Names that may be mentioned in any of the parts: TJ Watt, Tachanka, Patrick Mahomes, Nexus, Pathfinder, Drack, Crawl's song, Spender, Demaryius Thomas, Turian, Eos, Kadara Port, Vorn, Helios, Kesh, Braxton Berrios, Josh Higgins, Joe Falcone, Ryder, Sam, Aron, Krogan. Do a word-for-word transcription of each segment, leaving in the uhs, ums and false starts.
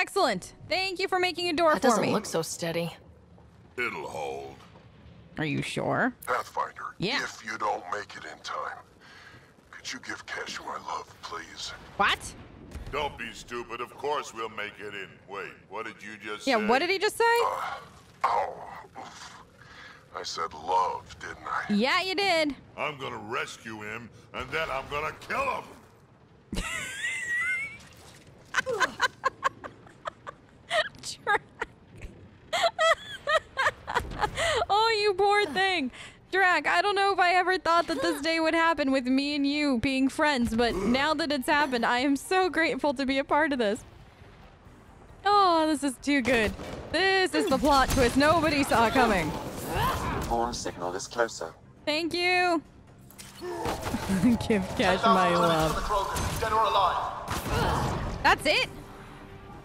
Excellent. Thank you for making a door that for me. That doesn't look so steady. It'll hold. Are you sure? Pathfinder, yeah. If you don't make it in time, could you give Kesh my love, please? What? Don't be stupid. Of course we'll make it in. Wait, what did you just yeah, say? Yeah, what did he just say? Uh, oh, oof. I said love, didn't I? Yeah, you did. I'm gonna rescue him, and then I'm gonna kill him. Oh, you poor thing. Drack, I don't know if I ever thought that this day would happen with me and you being friends, but now that it's happened, I am so grateful to be a part of this. Oh, this is too good. This is the plot twist nobody saw coming. Vorn signal is closer. Thank you. Give Kesh my love. Dead or alive. That's it?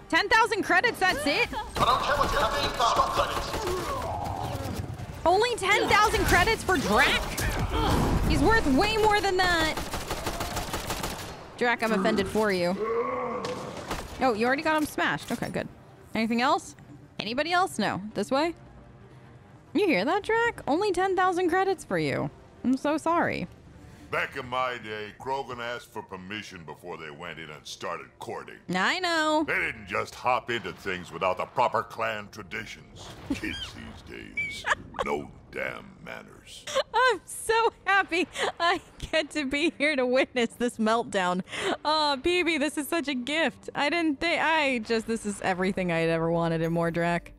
ten thousand credits, that's it? I don't care what you have in stop credits. Only ten thousand credits for Drack? He's worth way more than that. Drack, I'm offended for you. Oh, you already got him smashed. Okay, good. Anything else? Anybody else? No. This way? You hear that, Drack? Only ten thousand credits for you. I'm so sorry. Back in my day, Krogan asked for permission before they went in and started courting. I know. They didn't just hop into things without the proper clan traditions. Kids these days, no damn manners. I'm so happy I get to be here to witness this meltdown. Oh, P B, this is such a gift. I didn't think, I just, this is everything I'd ever wanted and more, Drack.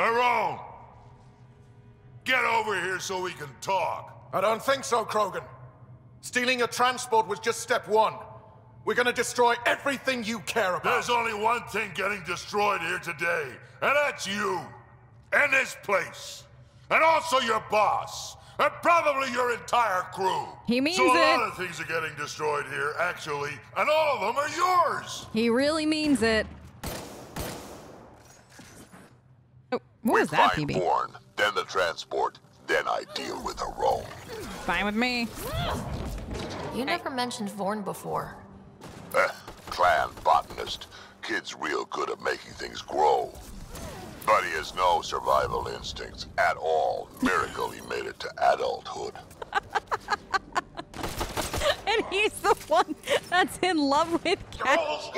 Aron! Get over here so we can talk. I don't think so, Krogan. Stealing your transport was just step one. We're gonna destroy everything you care about. There's only one thing getting destroyed here today, and that's you, and this place, and also your boss, and probably your entire crew. He means it. So a lot of things are getting destroyed here, actually, and all of them are yours. He really means it. What is that, P B? Vorn, then the transport, then I deal with Aron. Fine with me. You never mentioned Vorn before. Eh, clan botanist. Kid's real good at making things grow. But he has no survival instincts at all. Miracle he made it to adulthood. And he's the one that's in love with Kesh.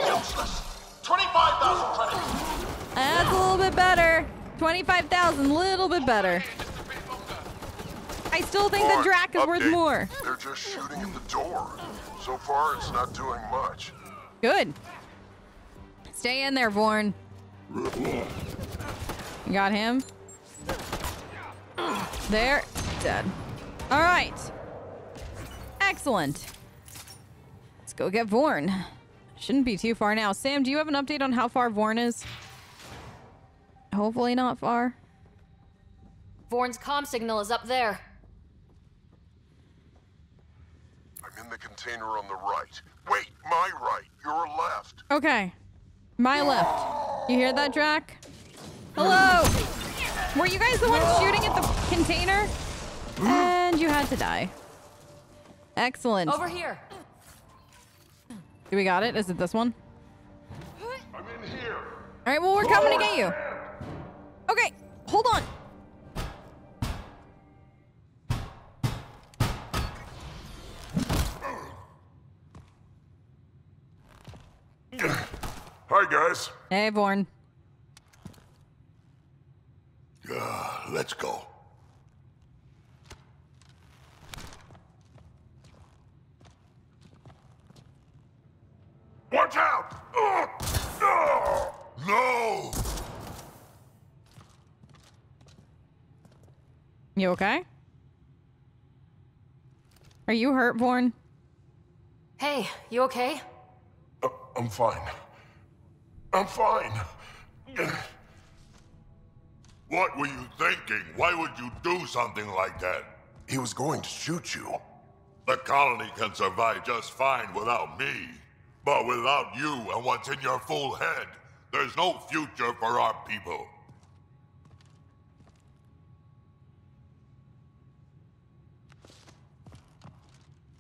twenty-five thousand credits. That's a little bit better. twenty-five thousand, little bit better. I still think the Drack is worth more. They're just shooting at the door. So far, it's not doing much. Good. Stay in there, Vorn. You got him? There. Dead. All right. Excellent. Let's go get Vorn. Shouldn't be too far now. Sam, do you have an update on how far Vorn is? Hopefully not far. Vorn's comm signal is up there. I'm in the container on the right. Wait, my right, your left. Okay, my left. You hear that, Drack? Hello! Were you guys the ones shooting at the container? And you had to die. Excellent. Over here. Do we got it? Is it this one? I'm in here. All right, well, we're coming to get you. Okay, hold on. Hi, guys. Hey, Vorn. Uh, let's go. Watch out! Uh, no! No! You okay? Are you hurt, Vorn? Hey, you okay? Uh, I'm fine. I'm fine. What were you thinking? Why would you do something like that? He was going to shoot you. The colony can survive just fine without me. But without you and what's in your fool head, there's no future for our people.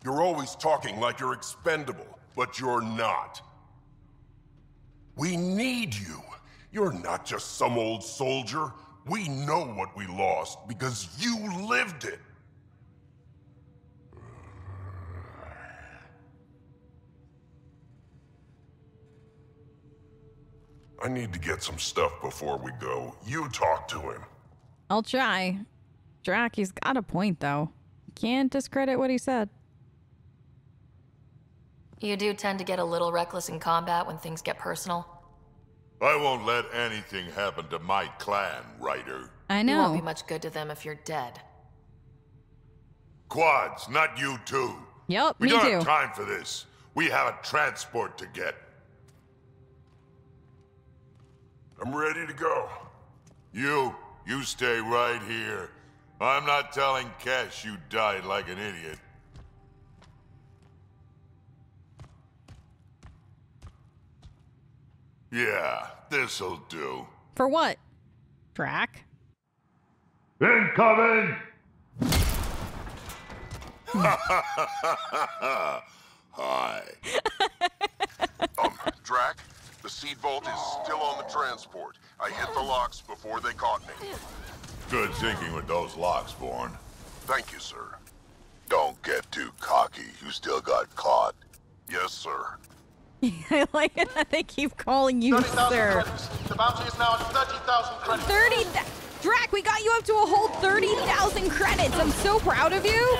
You're always talking like you're expendable, but you're not. We need you. You're not just some old soldier. We know what we lost because you lived it. I need to get some stuff before we go. You talk to him. I'll try. Drack, he's got a point, though. You can't discredit what he said. You do tend to get a little reckless in combat when things get personal. I won't let anything happen to my clan, Ryder. I know. You won't be much good to them if you're dead. Quads, not you two. Yep, we me don't too. have time for this. We have a transport to get. I'm ready to go. You, you stay right here. I'm not telling Kesh you died like an idiot. Yeah, this'll do. For what? Drack? Incoming! Hi. um, Drack? The seed vault is still on the transport. I hit the locks before they caught me. Good thinking with those locks, Vorn. Thank you, sir. Don't get too cocky. You still got caught. Yes, sir. I like it that they keep calling you sir. Credits. The bounty is now at thirty thousand credits. thirty Drack, we got you up to a whole thirty thousand credits. I'm so proud of you.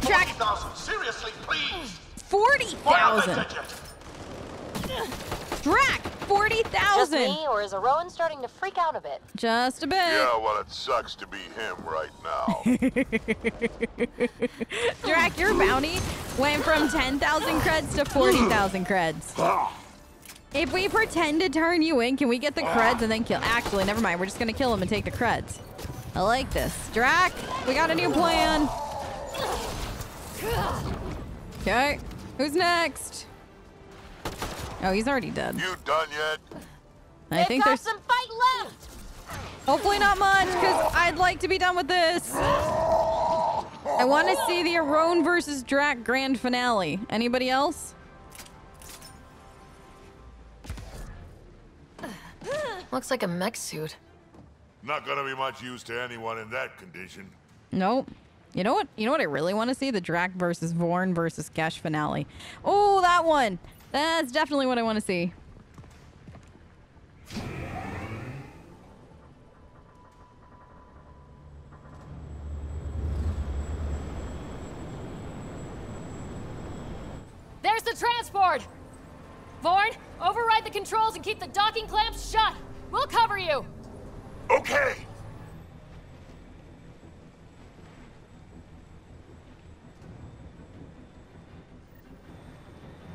Drack. forty thousand, seriously, please. forty thousand. Drack, forty thousand! Just me, or is Aron starting to freak out a bit? Just a bit. Yeah, well, it sucks to be him right now. Drack, your bounty went from ten thousand creds to forty thousand creds. If we pretend to turn you in, can we get the creds and then kill? Actually, never mind. We're just going to kill him and take the creds. I like this. Drack, we got a new plan. Okay, who's next? Oh, he's already dead. You done yet? I think there's some fight left. Hopefully not much, because I'd like to be done with this. I want to see the Aron versus Drack grand finale. Anybody else? Looks like a mech suit. Not gonna be much use to anyone in that condition. Nope. You know what? You know what I really want to see? The Drack versus Vorn versus Kesh finale. Oh, that one. That's definitely what I want to see. There's the transport! Vorn, override the controls and keep the docking clamps shut! We'll cover you! Okay!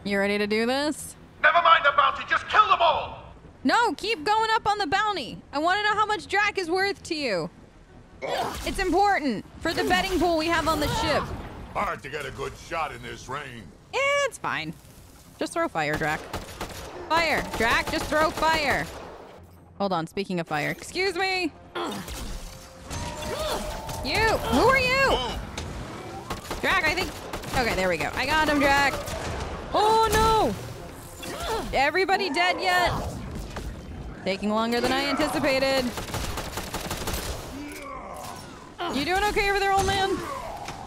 You ready to do this? Never mind the bounty, just kill them all! No, keep going up on the bounty. I want to know how much Drack is worth to you. It's important for the betting pool we have on the ship. Hard to get a good shot in this rain. It's fine. Just throw fire, Drack. Fire, Drack, just throw fire. Hold on, speaking of fire. Excuse me. You, who are you? Drack, I think... Okay, there we go. I got him, Drack. Oh no! Everybody dead yet? Taking longer than I anticipated. You doing okay over there, old man?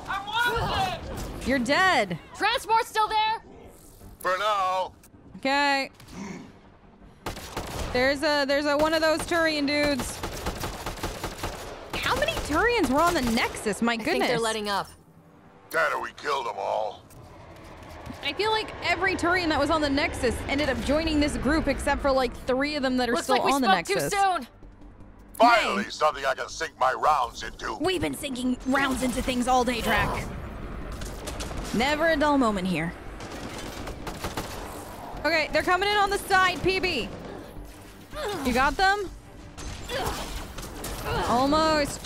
I'm wounded! You're dead. Transport's still there? For now. Okay. There's a there's a one of those Turian dudes. How many Turians were on the Nexus? My goodness. I think they're letting up. Dad, we killed them all. I feel like every Turian that was on the Nexus ended up joining this group, except for like three of them that are Looks still like we on the Nexus. Too soon. Finally, Yay. something I can sink my rounds into. We've been sinking rounds into things all day, Drack. Never a dull moment here. Okay, they're coming in on the side, P B. You got them? Almost.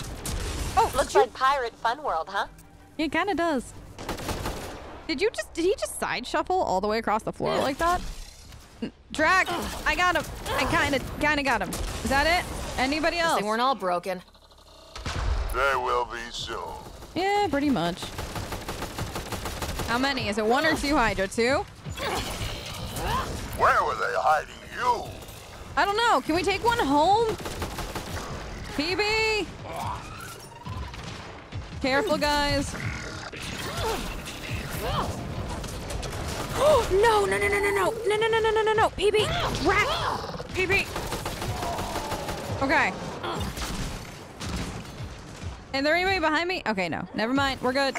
Oh, looks like pirate fun world, huh? It kind of does. Did you just, did he just side shuffle all the way across the floor like that? Drack, I got him. I kind of, kind of got him. Is that it? Anybody else? They weren't all broken. They will be soon. Yeah, pretty much. How many? Is it one or two Hydra? Two? Where were they hiding you? I don't know. Can we take one home? P B! Careful, guys. Oh, no, no, no, no, no, no, no, no, no, no, no, no, no, P B! Drack! P B! Okay. Is there anybody behind me? Okay, no. Never mind. We're good.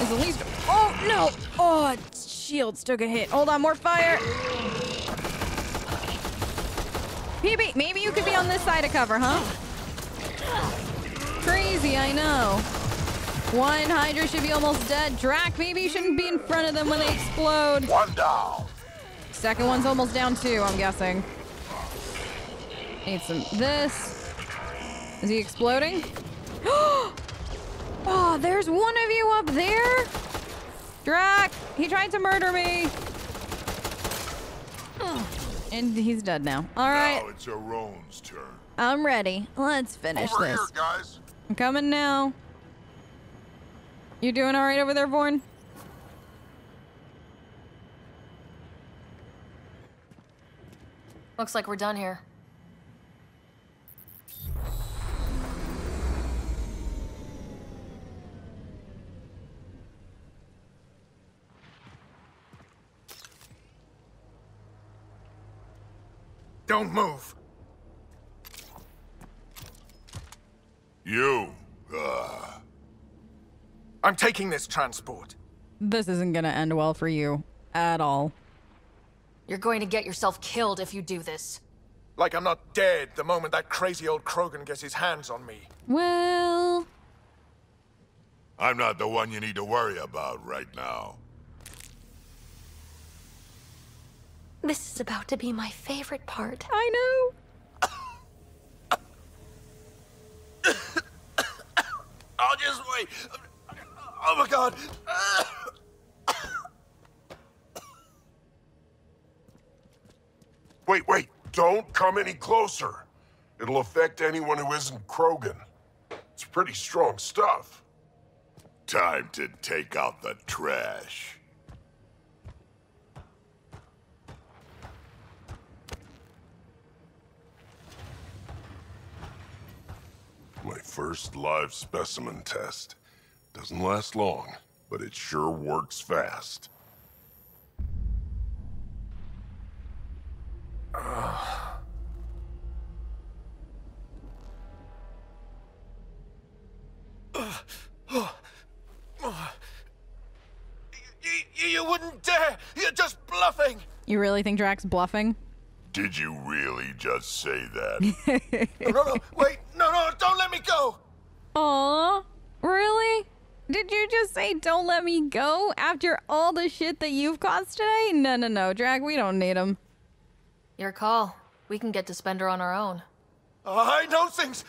Is at least. Oh, no! Oh, shields took a hit. Hold on, more fire! P B, maybe you could be on this side of cover, huh? Crazy, I know. One Hydra should be almost dead. Drack, maybe you shouldn't be in front of them when they explode. One down. Second one's almost down too, I'm guessing. Need some this. Is he exploding? Oh, there's one of you up there. Drack, he tried to murder me. And he's dead now. All right. Now it's Aron's turn. I'm ready. Let's finish over this. Here, guys. I'm coming now. You doing all right over there, Vorn? Looks like we're done here. Don't move. You. Uh. I'm taking this transport. This isn't gonna end well for you. At all. You're going to get yourself killed if you do this. Like I'm not dead the moment that crazy old Krogan gets his hands on me. Well... I'm not the one you need to worry about right now. This is about to be my favorite part. I know. I'll just wait. Oh my god. Wait, wait, don't come any closer. It'll affect anyone who isn't Krogan. It's pretty strong stuff. Time to take out the trash. My first live specimen test. Doesn't last long, but it sure works fast. Uh. Uh, oh, oh. You wouldn't dare! You're just bluffing! You really think Drack's bluffing? Did you really just say that? no, no, no, wait! No, no, don't let me go! Aww, really? Did you just say don't let me go after all the shit that you've caused today? No, no, no, Drack, we don't need him. Your call. We can get to Spender on our own. I know things!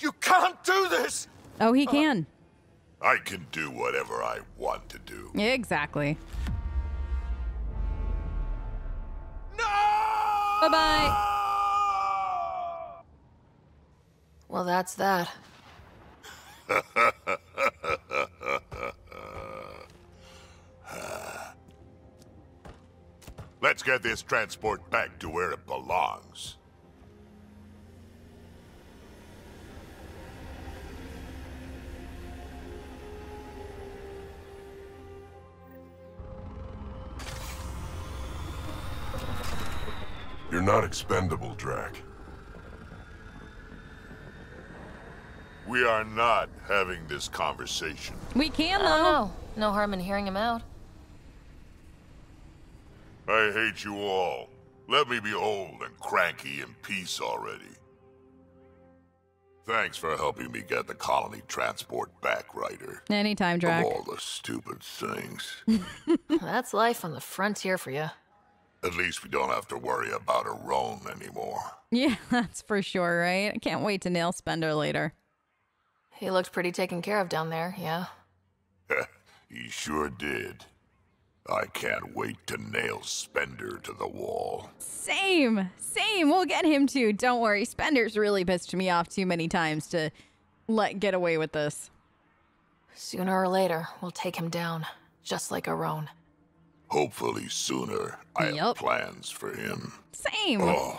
You can't do this! Oh, he can. Uh, I can do whatever I want to do. Exactly. No! Bye-bye. Well, that's that. Let's get this transport back to where it belongs. You're not expendable, Drack. We are not having this conversation. We can, though. Oh, no. no harm in hearing him out. I hate you all. Let me be old and cranky in peace already. Thanks for helping me get the colony transport back, Ryder. Anytime, Drack. Of all the stupid things. That's life on the frontier for you. At least we don't have to worry about Aron anymore. Yeah, that's for sure, right? I can't wait to nail Spender later. He looked pretty taken care of down there, yeah? He sure did. I can't wait to nail Spender to the wall. Same, same. We'll get him too. Don't worry. Spender's really pissed me off too many times to let get away with this. Sooner or later, we'll take him down, just like Aron. Hopefully sooner. I yep. have plans for him. Same. Oh,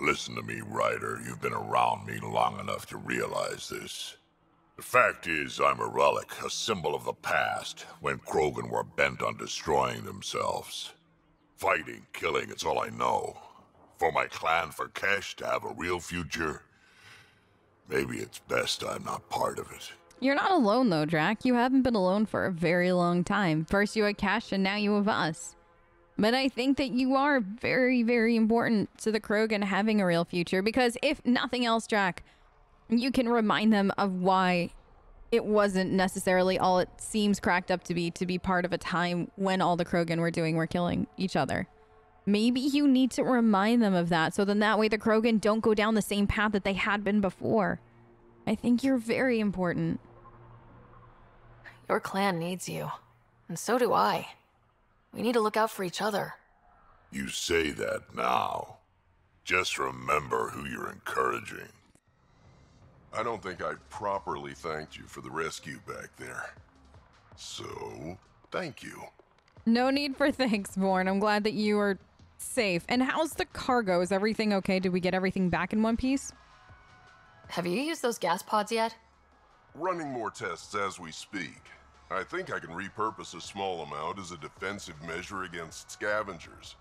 listen to me, Ryder. You've been around me long enough to realize this. The fact is, I'm a relic, a symbol of the past, when Krogan were bent on destroying themselves. Fighting, killing, it's all I know. For my clan, for Kesh to have a real future, maybe it's best I'm not part of it. You're not alone, though, Drack. You haven't been alone for a very long time. First you had Kesh, and now you have us. But I think that you are very, very important to the Krogan having a real future, because if nothing else, Drack, you can remind them of why it wasn't necessarily all it seems cracked up to be to be part of a time when all the Krogan were doing were killing each other. Maybe you need to remind them of that, so then that way the Krogan don't go down the same path that they had been before. I think you're very important. Your clan needs you, and so do I. We need to look out for each other. You say that now. Just remember who you're encouraging. I don't think I properly thanked you for the rescue back there. So, thank you. No need for thanks, Vorn. I'm glad that you are safe. And how's the cargo? Is everything okay? Did we get everything back in one piece? Have you used those gas pods yet? Running more tests as we speak. I think I can repurpose a small amount as a defensive measure against scavengers.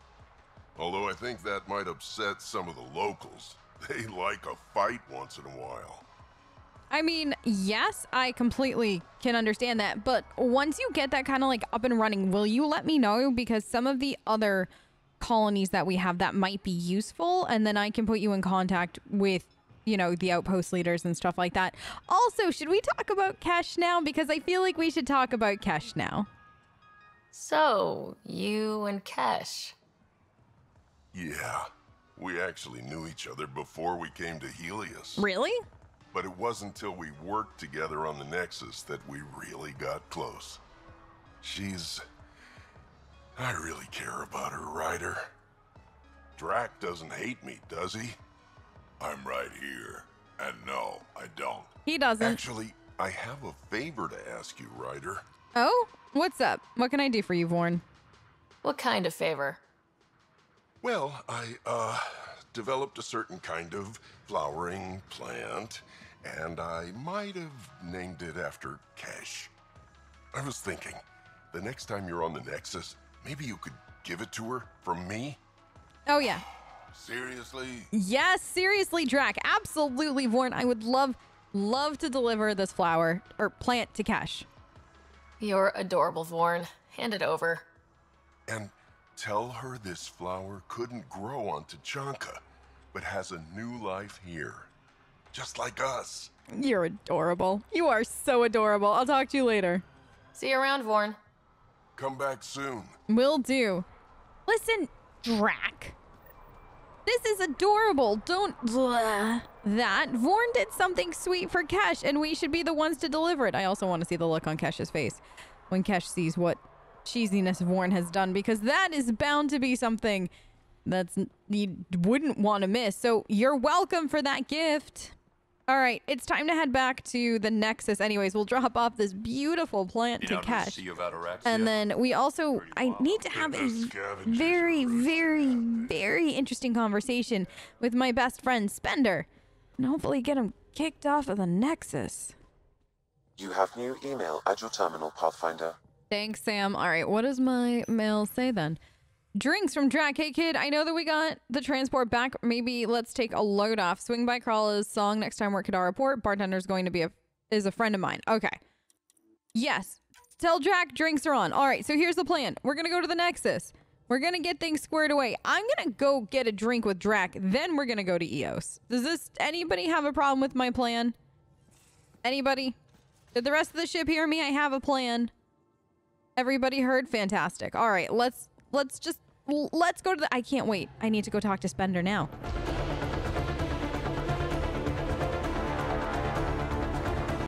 Although I think that might upset some of the locals. They like a fight once in a while. I mean, yes, I completely can understand that. But once you get that kind of like up and running, will you let me know? Because some of the other colonies that we have that might be useful. And then I can put you in contact with, you know, the outpost leaders and stuff like that. Also, should we talk about Kesh now? Because I feel like we should talk about Kesh now. So, you and Kesh. Yeah, we actually knew each other before we came to Helios. Really? But it wasn't till we worked together on the Nexus that we really got close. She's... I really care about her, Ryder. Drack doesn't hate me, does he? I'm right here. And no, I don't. He doesn't. Actually, I have a favor to ask you, Ryder. Oh? What's up? What can I do for you, Vorn? What kind of favor? Well, I, uh... developed a certain kind of flowering plant, and I might have named it after Kesh. I was thinking, the next time you're on the Nexus, maybe you could give it to her from me? Oh, yeah. Seriously? Yes, seriously, Drack. Absolutely, Vorn. I would love, love to deliver this flower, or plant, to Kesh. You're adorable, Vorn. Hand it over. And... tell her this flower couldn't grow on Tachanka, but has a new life here. Just like us. You're adorable. You are so adorable. I'll talk to you later. See you around, Vorn. Come back soon. Will do. Listen, Drack. This is adorable. Don't... Blah. That. Vorn did something sweet for Kesh, and we should be the ones to deliver it. I also want to see the look on Kesh's face when Kesh sees what cheesiness Vorn has done, because that is bound to be something that's you wouldn't want to miss. So you're welcome for that gift. All right, it's time to head back to the Nexus. Anyways, we'll drop off this beautiful plant to Kesh, and then we also I need to have a very, very, very interesting conversation with my best friend Spender, and hopefully get him kicked off of the Nexus. You have new email at your terminal, Pathfinder. Thanks, Sam. All right, what does my mail say then? Drinks from Drack. Hey, kid, I know that we got the transport back. Maybe let's take a load off. Swing by Crawl's Song next time we're at Kadara Port. Bartender's going to be a is a friend of mine. Okay. Yes. Tell Drack drinks are on. All right, so here's the plan. We're going to go to the Nexus. We're going to get things squared away. I'm going to go get a drink with Drack. Then we're going to go to Eos. Does this anybody have a problem with my plan? Anybody? Did the rest of the ship hear me? I have a plan. Everybody heard? Fantastic. All right, let's let's just let's go to the I can't wait. I need to go talk to Spender now.